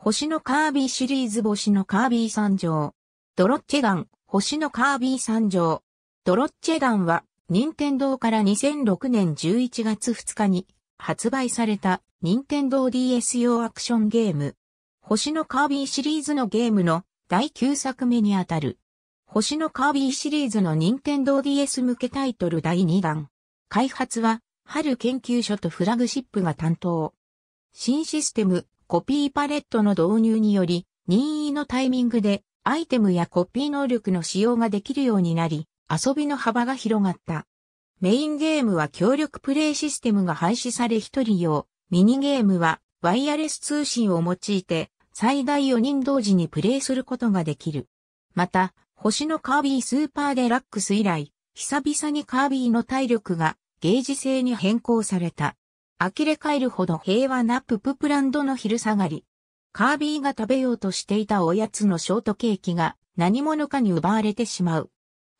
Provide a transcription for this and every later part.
星のカービィシリーズ星のカービィ参上。ドロッチェ弾、星のカービィ参上。ドロッチェ弾は、ニンテンドーから2006年11月2日に発売されたニンテンドー DS 用アクションゲーム。星のカービィシリーズのゲームの第9作目にあたる。星のカービィシリーズのニンテンドー DS 向けタイトル第2弾。開発は、ハル研究所とフラグシップが担当。新システム、コピーパレットの導入により、任意のタイミングでアイテムやコピー能力の使用ができるようになり、遊びの幅が広がった。メインゲームは協力プレイシステムが廃止され一人用、ミニゲームはワイヤレス通信を用いて最大4人同時にプレイすることができる。また、星のカービィスーパーデラックス以来、久々にカービィの体力がゲージ制に変更された。呆れ返るほど平和なプププランドの昼下がり。カービィが食べようとしていたおやつのショートケーキが何者かに奪われてしまう。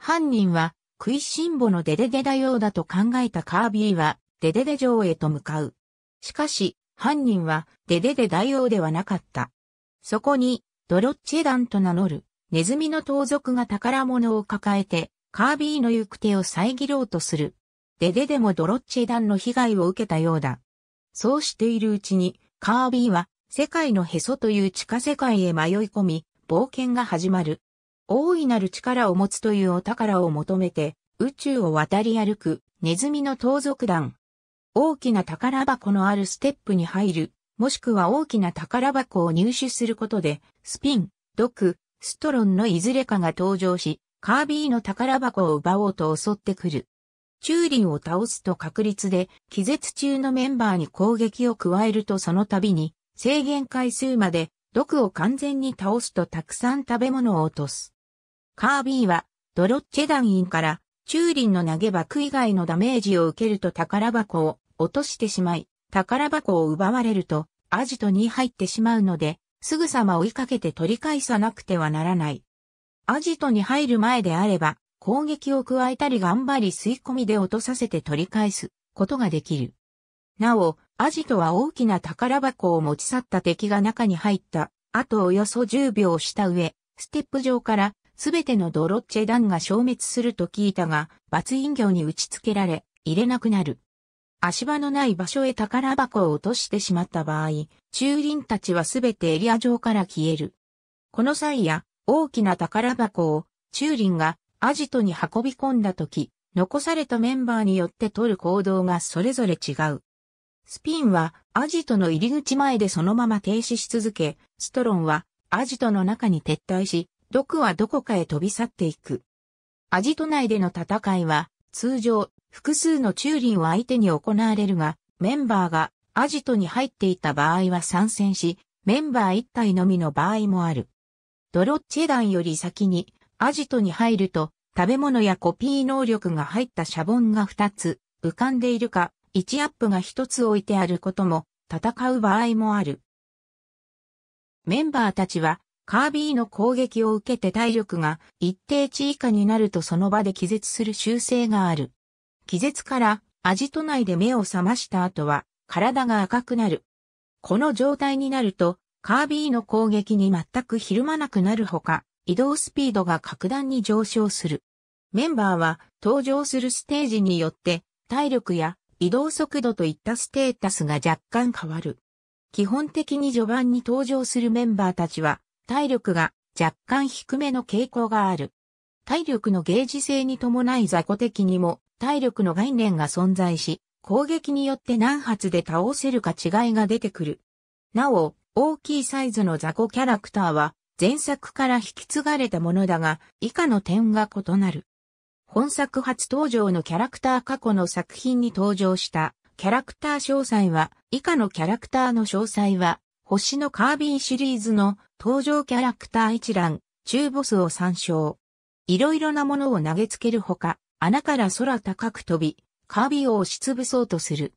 犯人は食いしん坊のデデデだようだと考えたカービィはデデデ城へと向かう。しかし犯人はデデデだようではなかった。そこにドロッチェ団と名乗るネズミの盗賊が宝物を抱えてカービィの行く手を遮ろうとする。デデデもドロッチェ団の被害を受けたようだ。そうしているうちにカービィは世界のへそという地下世界へ迷い込み、冒険が始まる。大いなる力を持つというお宝を求めて、宇宙を渡り歩く、ネズミの盗賊団。大きな宝箱のあるステップに入る、もしくは大きな宝箱を入手することで、スピン、毒、ストロンのいずれかが登場し、カービィの宝箱を奪おうと襲ってくる。中輪を倒すと確率で、気絶中のメンバーに攻撃を加えるとその度に、制限回数まで毒を完全に倒すとたくさん食べ物を落とす。カービィはドロッチェ団員から中輪の投げ爆以外のダメージを受けると宝箱を落としてしまい、宝箱を奪われるとアジトに入ってしまうので、すぐさま追いかけて取り返さなくてはならない。アジトに入る前であれば攻撃を加えたり頑張り吸い込みで落とさせて取り返すことができる。なお、アジトは大きな宝箱を持ち去った敵が中に入った。あとおよそ10秒した上、ステップ上からすべてのドロッチェ団が消滅すると聞いたが、罰飲料に打ち付けられ、入れなくなる。足場のない場所へ宝箱を落としてしまった場合、中輪たちはすべてエリア上から消える。この際や、大きな宝箱を中輪がアジトに運び込んだ時、残されたメンバーによって取る行動がそれぞれ違う。スピンはアジトの入り口前でそのまま停止し続け、ストロンはアジトの中に撤退し、毒はどこかへ飛び去っていく。アジト内での戦いは通常複数の中輪を相手に行われるが、メンバーがアジトに入っていた場合は参戦し、メンバー1体のみの場合もある。ドロッチェ団より先にアジトに入ると食べ物やコピー能力が入ったシャボンが2つ浮かんでいるか、1アップが1つ置いてあることも戦う場合もある。メンバーたちはカービィの攻撃を受けて体力が一定値以下になるとその場で気絶する習性がある。気絶からアジト内で目を覚ました後は体が赤くなる。この状態になるとカービィの攻撃に全くひるまなくなるほか移動スピードが格段に上昇する。メンバーは登場するステージによって体力や移動速度といったステータスが若干変わる。基本的に序盤に登場するメンバーたちは体力が若干低めの傾向がある。体力のゲージ性に伴い雑魚敵にも体力の概念が存在し、攻撃によって何発で倒せるか違いが出てくる。なお、大きいサイズの雑魚キャラクターは前作から引き継がれたものだが、以下の点が異なる。本作初登場のキャラクター過去の作品に登場したキャラクター詳細は以下のキャラクターの詳細は星のカービィシリーズの登場キャラクター一覧、中ボスを参照。いろいろなものを投げつけるほか穴から空高く飛びカービィを押しつぶそうとする。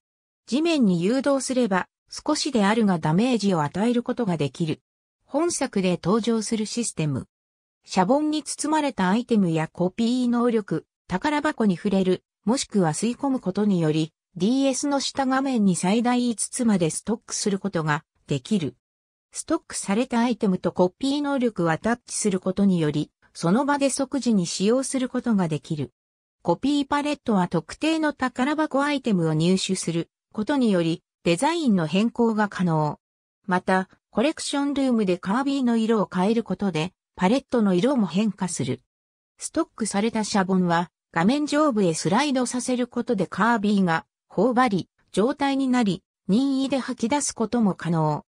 地面に誘導すれば少しであるがダメージを与えることができる。本作で登場するシステム。シャボンに包まれたアイテムやコピー能力、宝箱に触れる、もしくは吸い込むことにより、DS の下画面に最大5つまでストックすることができる。ストックされたアイテムとコピー能力をアタッチすることにより、その場で即時に使用することができる。コピーパレットは特定の宝箱アイテムを入手することにより、デザインの変更が可能。また、コレクションルームでカービィの色を変えることで、パレットの色も変化する。ストックされたシャボンは、画面上部へスライドさせることでカービィが頬張り、状態になり、任意で吐き出すことも可能。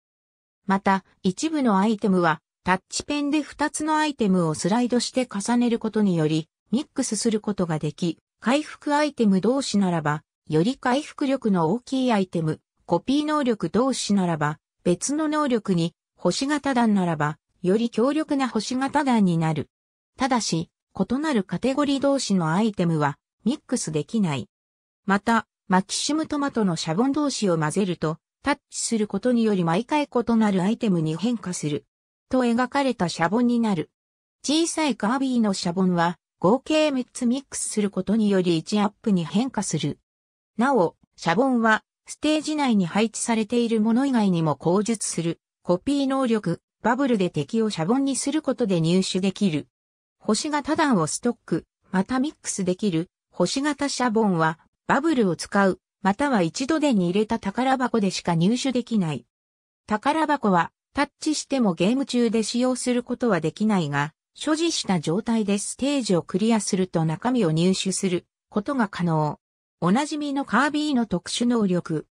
また、一部のアイテムは、タッチペンで2つのアイテムをスライドして重ねることにより、ミックスすることができ、回復アイテム同士ならば、より回復力の大きいアイテム、コピー能力同士ならば、別の能力に、星型弾ならば、より強力な星型弾になる。ただし、異なるカテゴリー同士のアイテムは、ミックスできない。また、マキシムトマトのシャボン同士を混ぜると、タッチすることにより毎回異なるアイテムに変化する。と描かれたシャボンになる。小さいカービィのシャボンは、合計6つミックスすることにより1アップに変化する。なお、シャボンは、ステージ内に配置されているもの以外にも口述する、コピー能力、バブルで敵をシャボンにすることで入手できる。星型弾をストック、またミックスできる、星型シャボンは、バブルを使う、または一度でに入れた宝箱でしか入手できない。宝箱は、タッチしてもゲーム中で使用することはできないが、所持した状態でステージをクリアすると中身を入手することが可能。おなじみのカービィの特殊能力。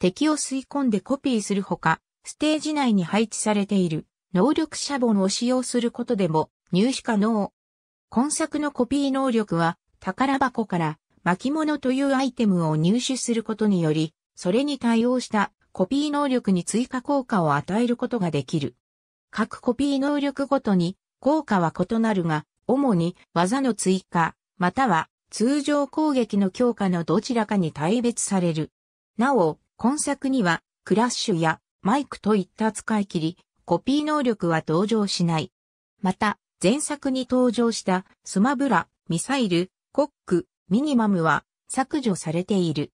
敵を吸い込んでコピーするほか、ステージ内に配置されている能力シャボンを使用することでも入手可能。今作のコピー能力は宝箱から巻物というアイテムを入手することにより、それに対応したコピー能力に追加効果を与えることができる。各コピー能力ごとに効果は異なるが、主に技の追加、または通常攻撃の強化のどちらかに大別される。なお、今作には、クラッシュやマイクといった使い切り、コピー能力は登場しない。また、前作に登場したスマブラ、ミサイル、コック、ミニマムは削除されている。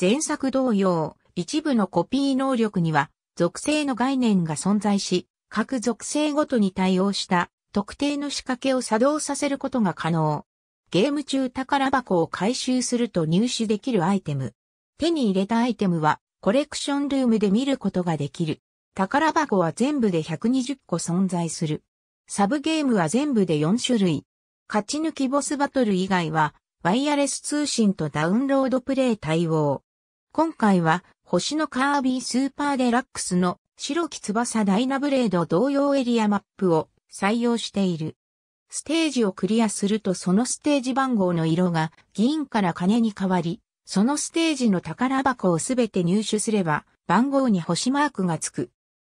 前作同様、一部のコピー能力には、属性の概念が存在し、各属性ごとに対応した特定の仕掛けを作動させることが可能。ゲーム中宝箱を回収すると入手できるアイテム。手に入れたアイテムはコレクションルームで見ることができる。宝箱は全部で120個存在する。サブゲームは全部で4種類。勝ち抜きボスバトル以外はワイヤレス通信とダウンロードプレイ対応。今回は星のカービィスーパーデラックスの白き翼ダイナブレード同様エリアマップを採用している。ステージをクリアするとそのステージ番号の色が銀から金に変わり、そのステージの宝箱をすべて入手すれば番号に星マークがつく。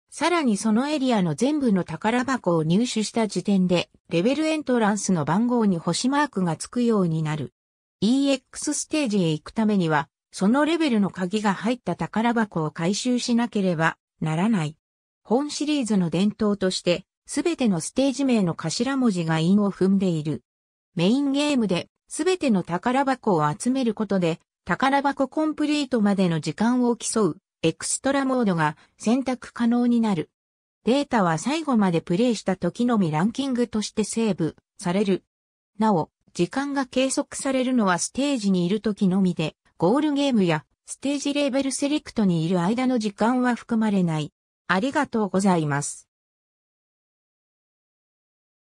さらにそのエリアの全部の宝箱を入手した時点でレベルエントランスの番号に星マークがつくようになる。EX ステージへ行くためにはそのレベルの鍵が入った宝箱を回収しなければならない。本シリーズの伝統としてすべてのステージ名の頭文字が韻を踏んでいる。メインゲームで、すべての宝箱を集めることで、宝箱コンプリートまでの時間を競う、エクストラモードが選択可能になる。データは最後までプレイした時のみランキングとしてセーブされる。なお、時間が計測されるのはステージにいる時のみで、ゴールゲームやステージレーベルセレクトにいる間の時間は含まれない。ありがとうございます。